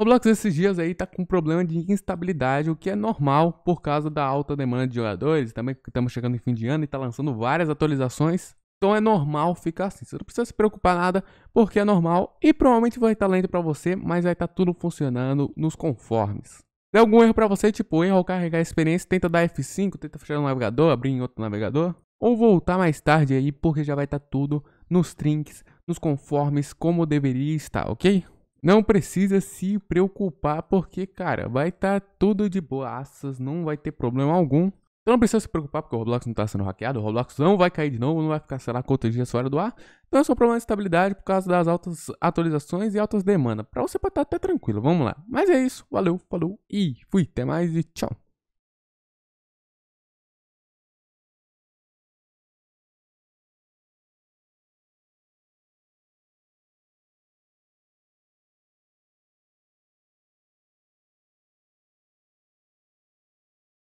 Roblox esses dias aí tá com problema de instabilidade, o que é normal por causa da alta demanda de jogadores, também que estamos chegando em fim de ano e tá lançando várias atualizações. Então é normal ficar assim, você não precisa se preocupar nada, porque é normal e provavelmente vai estar lento para você, mas vai estar tudo funcionando nos conformes. Se der algum erro para você, tipo erro ao carregar a experiência, tenta dar F5, tenta fechar um navegador, abrir em outro navegador, ou voltar mais tarde aí, porque já vai estar tudo nos trinques, nos conformes, como deveria estar, ok? Não precisa se preocupar, porque, cara, vai estar tudo de boaças, não vai ter problema algum. Então não precisa se preocupar porque o Roblox não está sendo hackeado, o Roblox não vai cair de novo, não vai ficar, sei lá, quantos dias fora do ar. Então é só problema de estabilidade por causa das altas atualizações e altas demandas. Para você pode estar até tranquilo, vamos lá. Mas é isso, valeu, falou e fui, até mais e tchau.